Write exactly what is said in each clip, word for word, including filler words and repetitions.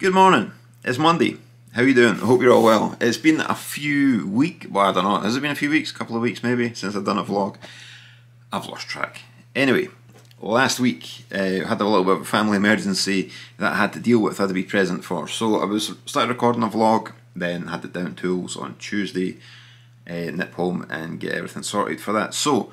Good morning, it's Monday. How you doing? I hope you're all well. It's been a few weeks, well I don't know, has it been a few weeks? A couple of weeks maybe since I've done a vlog. I've lost track. Anyway, last week I uh, had a little bit of a family emergency that I had to deal with, I had to be present for. So I was started recording a vlog, then had the down tools on Tuesday, uh, nip home and get everything sorted for that. So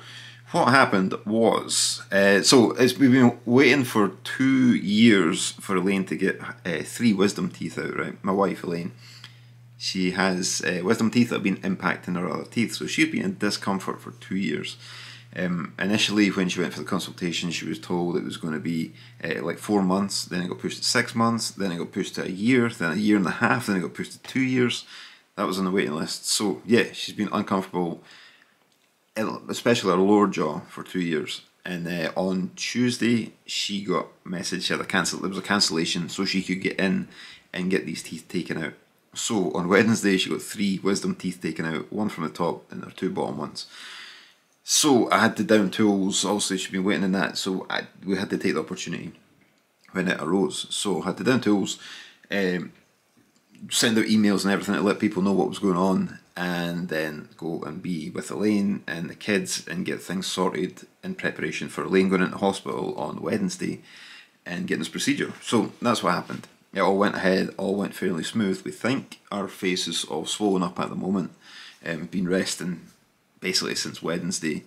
what happened was, uh, so it's, we've been waiting for two years for Elaine to get uh, three wisdom teeth out, right? My wife Elaine, she has uh, wisdom teeth that have been impacting her other teeth, so she's been in discomfort for two years. Um, initially when she went for the consultation she was told it was going to be uh, like four months, then it got pushed to six months, then it got pushed to a year, then a year and a half, then it got pushed to two years. That was on the waiting list, so yeah, she's been uncomfortable, especially her lower jaw, for two years. And uh, on Tuesday she got a message, she had a cancel, there was a cancellation so she could get in and get these teeth taken out. So on Wednesday she got three wisdom teeth taken out, one from the top and her two bottom ones. So I had to down tools, obviously she'd been waiting on that, so I, we had to take the opportunity when it arose. So I had to down tools, um, send out emails and everything to let people know what was going on, and then go and be with Elaine and the kids and get things sorted in preparation for Elaine going into hospital on Wednesday and getting this procedure. So that's what happened. It all went ahead, all went fairly smooth. We think our face is all swollen up at the moment. Um, we've been resting basically since Wednesday.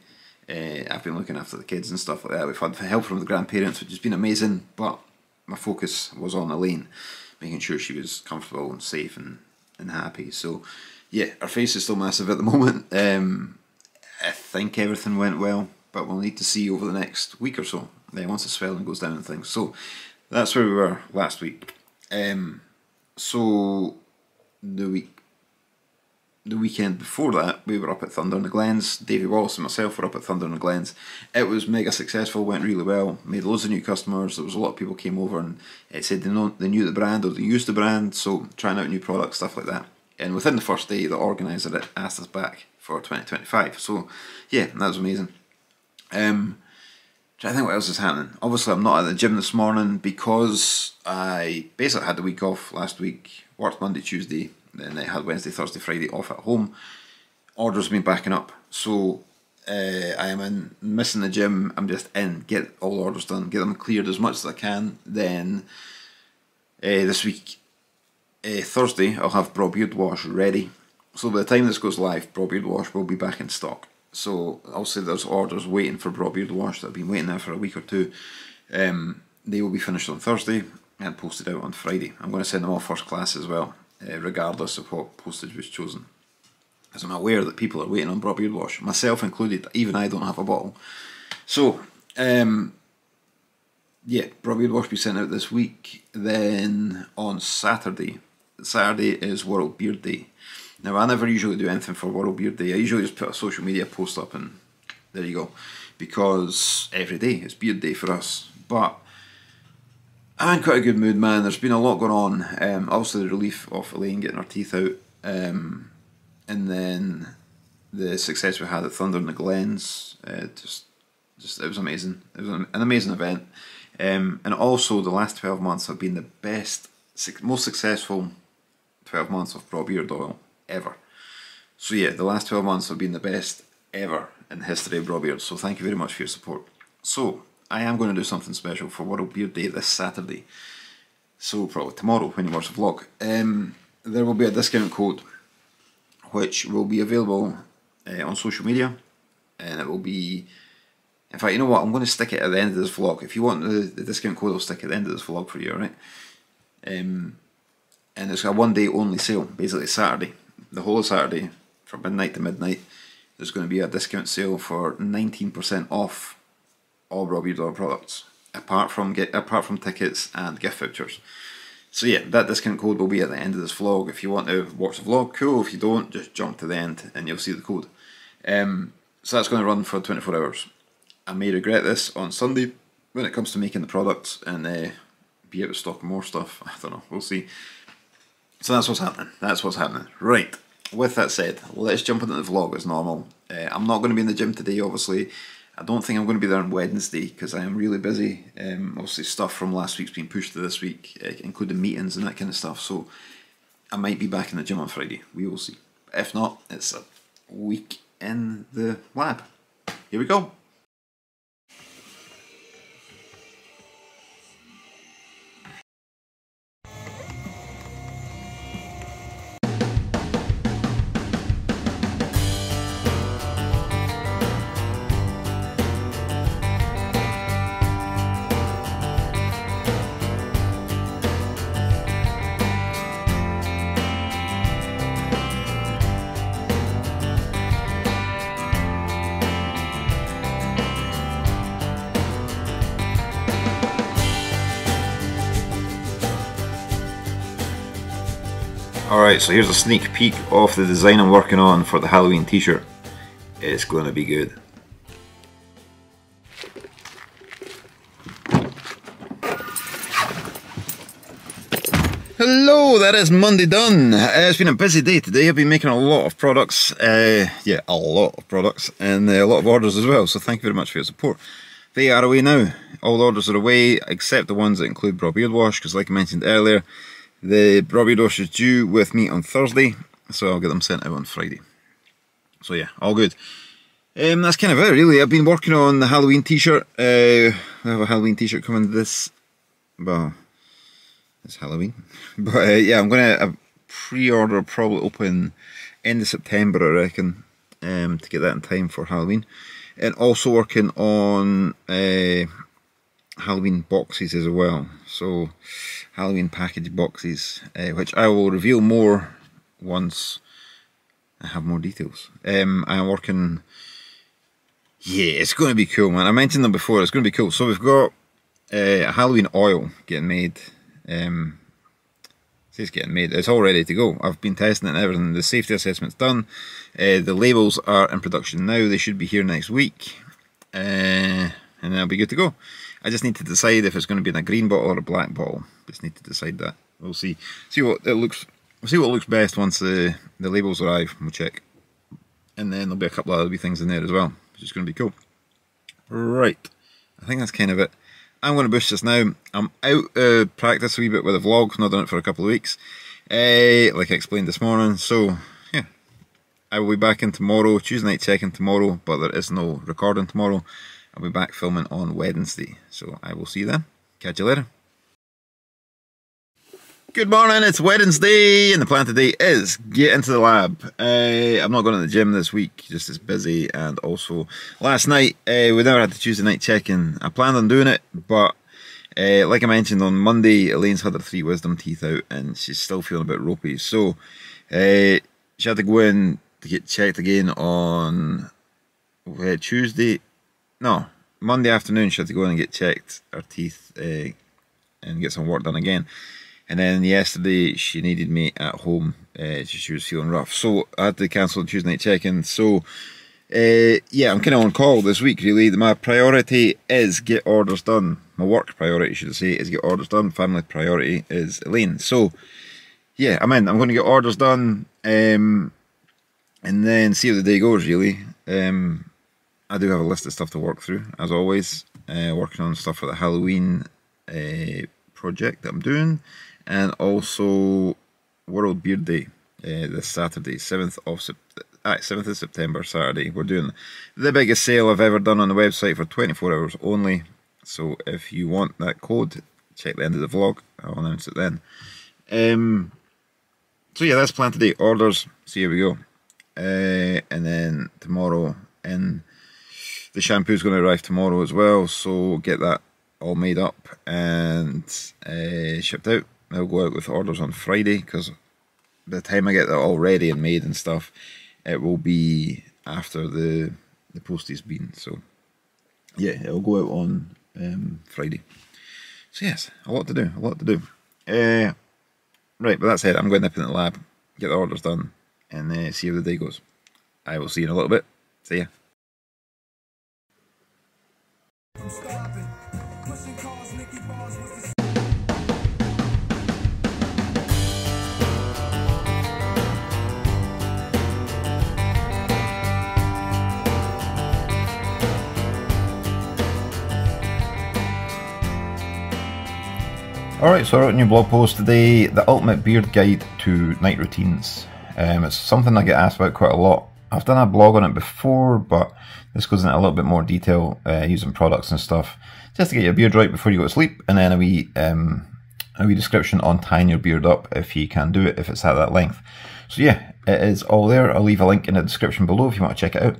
Uh, I've been looking after the kids and stuff like that. We've had help from the grandparents, which has been amazing, but my focus was on Elaine, making sure she was comfortable and safe and, and happy. So yeah, our face is still massive at the moment. Um, I think everything went well, but we'll need to see over the next week or so, then once the swelling goes down and things. So that's where we were last week. Um, so the week, the weekend before that, we were up at Thunder and the Glens. Davey Wallace and myself were up at Thunder and the Glens. It was mega successful, went really well, made loads of new customers. There was a lot of people came over and uh, said they, know, they knew the brand or they used the brand, so trying out new products, stuff like that. And within the first day, the organiser asked us back for twenty twenty-five. So yeah, that was amazing. Um, trying to think what else is happening. Obviously, I'm not at the gym this morning because I basically had the week off last week. Worked Monday, Tuesday, then I had Wednesday, Thursday, Friday off at home. Orders have been backing up, so uh, I am in missing the gym. I'm just in, get all orders done, get them cleared as much as I can. Then uh, this week. Uh, Thursday I'll have Braw Beard Wash ready, so by the time this goes live Braw Beard Wash will be back in stock. So obviously there's orders waiting for Braw Beard Wash that have been waiting there for a week or two. Um, they will be finished on Thursday and posted out on Friday. I'm going to send them all first class as well, uh, regardless of what postage was chosen, as I'm aware that people are waiting on Braw Beard Wash, myself included. Even I don't have a bottle. So um, yeah, Braw Beard Wash will be sent out this week. Then on Saturday Saturday is World Beard Day. Now I never usually do anything for World Beard Day, I usually just put a social media post up and there you go, because every day is Beard Day for us. But I'm in quite a good mood, man. There's been a lot going on. Um, obviously the relief of Elaine getting her teeth out, um, and then the success we had at Thunder and the Glens. Uh, just, just, it was amazing. It was an amazing event. Um, and also the last twelve months have been the best, most successful twelve months of Braw Beard Oil ever. So yeah, the last twelve months have been the best ever in the history of Braw Beard, so thank you very much for your support. So I am going to do something special for World Beard Day this Saturday, so probably tomorrow when you watch the vlog. Um, there will be a discount code which will be available uh, on social media, and it will be, in fact, you know what, I'm going to stick it at the end of this vlog. If you want the, the discount code, I'll stick it at the end of this vlog for you, alright? Um, and it's a one day only sale, basically Saturday. The whole of Saturday, from midnight to midnight, there's going to be a discount sale for nineteen percent off all Braw Beard Oil products, apart from, get, apart from tickets and gift vouchers. So yeah, that discount code will be at the end of this vlog. If you want to watch the vlog, cool. If you don't, just jump to the end and you'll see the code. Um, so that's going to run for twenty-four hours. I may regret this on Sunday when it comes to making the products and uh, be out of stock more stuff. I don't know, we'll see. So that's what's happening, that's what's happening. Right, with that said, let's jump into the vlog as normal. Uh, I'm not going to be in the gym today, obviously. I don't think I'm going to be there on Wednesday because I am really busy. Um, obviously stuff from last week's been pushed to this week, uh, including meetings and that kind of stuff, so I might be back in the gym on Friday. We will see. If not, it's a week in the lab. Here we go. Alright, so here's a sneak peek of the design I'm working on for the Halloween t-shirt. It's going to be good. Hello, that is Monday done. Uh, it's been a busy day today. I've been making a lot of products. Uh, yeah, a lot of products and uh, a lot of orders as well, so thank you very much for your support. They are away now. All the orders are away except the ones that include Braw Beard Wash, because like I mentioned earlier, the Braw Beard Wash is due with me on Thursday, so I'll get them sent out on Friday. So yeah, all good. Um, that's kind of it really. I've been working on the Halloween t-shirt. Uh, I have a Halloween t-shirt coming this, well, it's Halloween. But uh, yeah, I'm going to uh, pre-order, probably open end of September I reckon, um, to get that in time for Halloween. And also working on uh, Halloween boxes as well. So Halloween package boxes, uh, which I will reveal more once I have more details. Um, I'm working, yeah, it's going to be cool, man. I mentioned them before, it's going to be cool. So we've got uh, a Halloween oil getting made. Um, it's getting made, it's all ready to go. I've been testing it and everything. The safety assessment's done. Uh, the labels are in production now. They should be here next week. Uh, and that'll be good to go. I just need to decide if it's going to be in a green bottle or a black bottle. Just need to decide that. We'll see. See what it looks. We'll see what looks best once the the labels arrive. We'll check, and then there'll be a couple of other wee things in there as well, which is going to be cool. Right, I think that's kind of it. I'm going to bush this now. I'm out of uh, practice a wee bit with a vlog. Not done it for a couple of weeks, uh, like I explained this morning. So yeah, I will be back in tomorrow. Tuesday night check-in tomorrow, but there is no recording tomorrow. I'll be back filming on Wednesday, so I will see you then. Catch you later. Good morning, it's Wednesday, and the plan today is get into the lab. Uh, I'm not going to the gym this week, just as busy, and also last night, uh, we never had the Tuesday night check-in. I planned on doing it, but uh, like I mentioned on Monday, Elaine's had her three wisdom teeth out, and she's still feeling a bit ropey, so uh, she had to go in to get checked again on uh, Tuesday. No, Monday afternoon she had to go in and get checked, her teeth, uh, and get some work done again. And then yesterday she needed me at home, uh, she was feeling rough. So I had to cancel the Tuesday night check-in. So uh, yeah, I'm kind of on call this week really. My priority is get orders done. My work priority, should I say, is get orders done. Family priority is Elaine. So yeah, I'm in. I'm going to get orders done um, and then see how the day goes really. Um, I do have a list of stuff to work through, as always, uh, working on stuff for the Halloween uh, project that I'm doing, and also World Beard Day uh, this Saturday, seventh of September, Saturday. We're doing the biggest sale I've ever done on the website for twenty-four hours only, so if you want that code, check the end of the vlog, I'll announce it then. Um, so yeah, that's planned today, orders, so here we go, uh, and then tomorrow in... The shampoo's going to arrive tomorrow as well, so get that all made up and uh, shipped out. I'll go out with orders on Friday, because by the time I get that all ready and made and stuff, it will be after the, the post has been. So yeah, it'll go out on um, Friday. So yes, a lot to do, a lot to do. Uh, right, but that's it. I'm going up in the lab, get the orders done, and uh, see how the day goes. I will see you in a little bit. See ya. Stop it. Pushing cars, Nicky Bars was the Alright, so I wrote a new blog post today, the ultimate beard guide to night routines. Um, it's something I get asked about quite a lot. I've done a blog on it before, but this goes into a little bit more detail, uh, using products and stuff, just to get your beard right before you go to sleep, and then a wee, um, a wee description on tying your beard up if you can do it, if it's at that length. So yeah, it is all there. I'll leave a link in the description below if you want to check it out.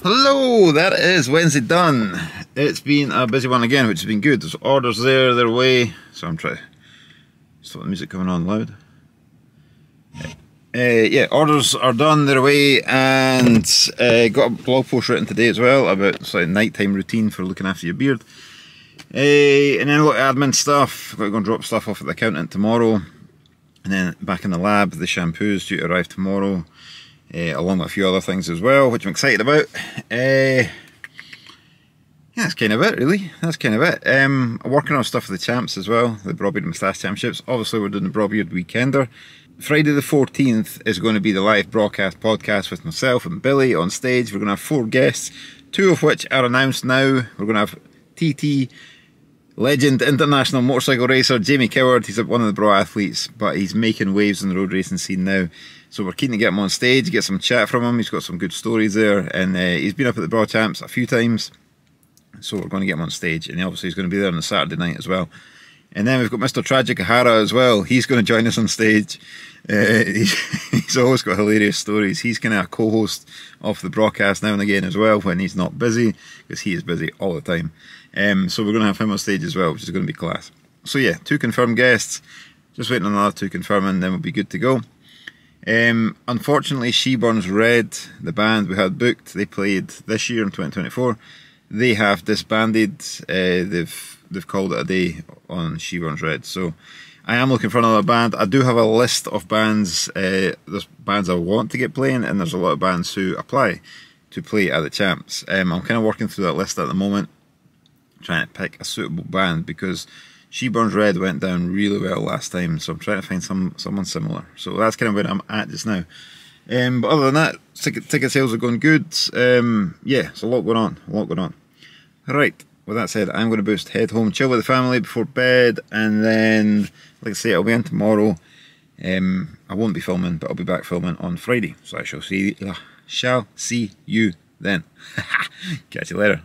Hello, that is Wednesday done. It's been a busy one again, which has been good. There's orders there, their way. So I'm trying to stop the music coming on loud. Uh, yeah, orders are done, their way, and uh, got a blog post written today as well about sort of nighttime routine for looking after your beard. Uh, and then a lot of admin stuff. Got to go and drop stuff off at the accountant tomorrow. And then back in the lab, the shampoo's due to arrive tomorrow. Uh, along with a few other things as well, which I'm excited about. Uh, yeah, that's kind of it, really. That's kind of it. Um, I'm working on stuff for the champs as well, the Braw Beard Moustache Championships. Obviously, we're doing the Braw Beard Weekender. Friday the fourteenth is going to be the live broadcast podcast with myself and Billy on stage. We're going to have four guests, two of which are announced now. We're going to have T T, legend international motorcycle racer Jamie Coward. He's one of the Braw athletes, but he's making waves in the road racing scene now. So we're keen to get him on stage, get some chat from him. He's got some good stories there, and uh, he's been up at the Braw Champs a few times, so we're going to get him on stage, and obviously he's going to be there on the Saturday night as well. And then we've got Mister Tragic Ahara as well. He's going to join us on stage. Uh, he's, he's always got hilarious stories. He's kind of a co-host of the broadcast now and again as well when he's not busy, because he is busy all the time. Um, so we're going to have him on stage as well, which is going to be class. So yeah, two confirmed guests. Just waiting on another two confirming, then we'll be good to go. Um, unfortunately, She Burns Red, the band we had booked, they played this year in twenty twenty-four. They have disbanded. Uh, they've they've called it a day on She Burns Red. So I am looking for another band. I do have a list of bands. Uh, there's bands I want to get playing, and there's a lot of bands who apply to play at the champs. Um, I'm kind of working through that list at the moment, trying to pick a suitable band, because She Burns Red went down really well last time, so I'm trying to find some someone similar. So that's kind of where I'm at just now. Um, but other than that, ticket, ticket sales are going good. Um, yeah, it's a lot going on, a lot going on. Right, with that said, I'm going to boost, head home, chill with the family before bed, and then, like I say, I'll be in tomorrow. Um, I won't be filming, but I'll be back filming on Friday. So I shall see, uh, shall see you then. Catch you later.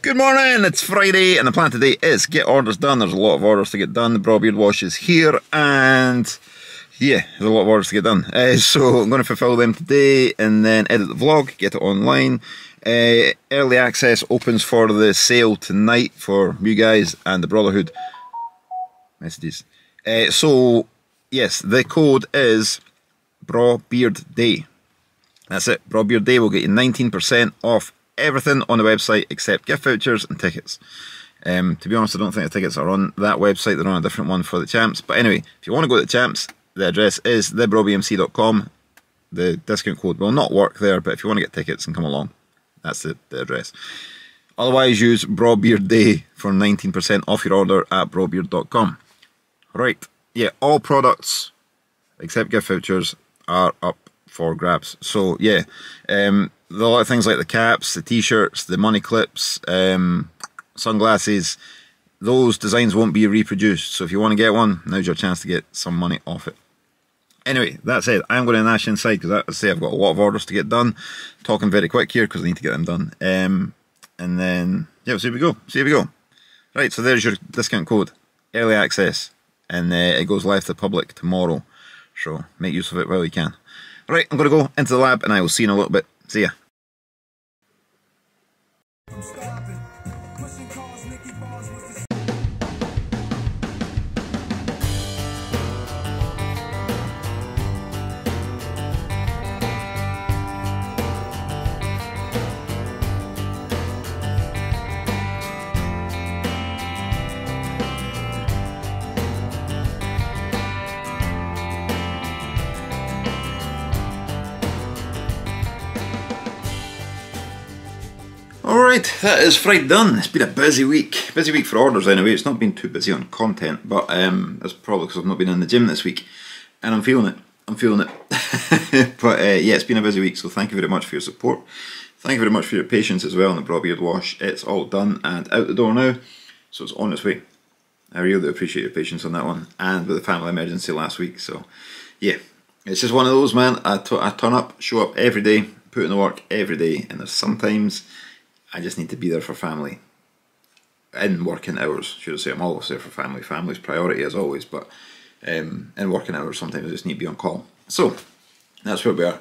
Good morning, it's Friday, and the plan today is get orders done. There's a lot of orders to get done. The Braw Beard Wash is here, and yeah, there's a lot of orders to get done. Uh, so I'm going to fulfill them today, and then edit the vlog, get it online. Uh, early access opens for the sale tonight for you guys and the Brawtherhood messages. Uh, so yes, the code is Braw Beard Day. That's it. Braw Beard Day will get you nineteen percent off everything on the website except gift vouchers and tickets. Um, to be honest, I don't think the tickets are on that website, they're on a different one for the champs. But anyway, if you want to go to the champs, the address is the braw b m c dot com. The discount code will not work there, but if you want to get tickets and come along, that's the, the address. Otherwise, use Braw Beard Day for nineteen percent off your order at Broadbeard dot com. Right, yeah, all products except gift vouchers are up for grabs. So yeah, um, a lot of things like the caps, the t-shirts, the money clips, um, sunglasses, those designs won't be reproduced. So if you want to get one, now's your chance to get some money off it. Anyway, that said, I'm going to nash inside because, as I say, I've got a lot of orders to get done. Talking very quick here because I need to get them done. Um, and then, yeah, we'll see if we go. See if we go. Right, so there's your discount code, early access, and uh, it goes live to the public tomorrow. So make use of it while you can. Right, I'm going to go into the lab and I will see you in a little bit. See ya. Alright, that is Friday done. It's been a busy week. Busy week for orders anyway. It's not been too busy on content, but um, that's probably because I've not been in the gym this week. And I'm feeling it. I'm feeling it. But uh, yeah, it's been a busy week, so thank you very much for your support. Thank you very much for your patience as well on the Braw Beard Wash. It's all done and out the door now, so it's on its way. I really appreciate your patience on that one, and with the family emergency last week, so yeah. It's just one of those, man. I, t I turn up, show up every day, put in the work every day, and there's sometimes I just need to be there for family. In working hours, should I say. I'm always there for family. Family's priority as always, but um, in working hours sometimes I just need to be on call. So, that's where we are.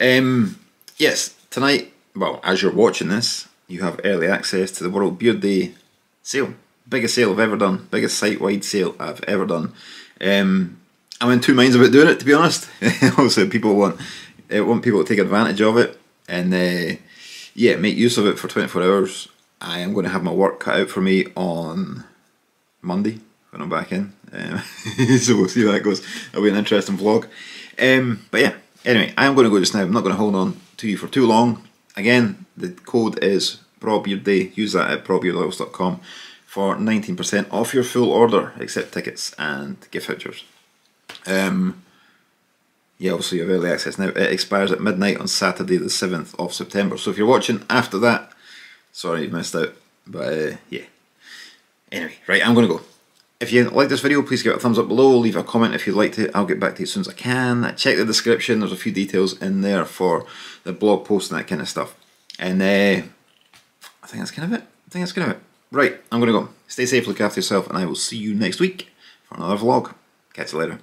Um, yes, tonight, well, as you're watching this, you have early access to the World Beard Day sale. Biggest sale I've ever done. Biggest site-wide sale I've ever done. Um, I'm in two minds about doing it, to be honest. Also, people want uh, want people to take advantage of it and uh, yeah, make use of it for twenty-four hours. I am going to have my work cut out for me on Monday when I'm back in, um, so we'll see how that goes. It'll be an interesting vlog. Um, but yeah, anyway, I'm going to go just now. I'm not going to hold on to you for too long. Again, the code is BrawBeardDay. Use that at braw beard oils dot com for nineteen percent off your full order, except tickets and gift vouchers. Um, yeah, obviously you have early access now. It expires at midnight on Saturday the seventh of September, so if you're watching after that, sorry you missed out, but uh, yeah. Anyway, right, I'm going to go. If you like this video, please give it a thumbs up below, leave a comment if you'd like to, I'll get back to you as soon as I can. Check the description, there's a few details in there for the blog post and that kind of stuff. And uh, I think that's kind of it, I think that's kind of it. Right, I'm going to go. Stay safe, look after yourself, and I will see you next week for another vlog. Catch you later.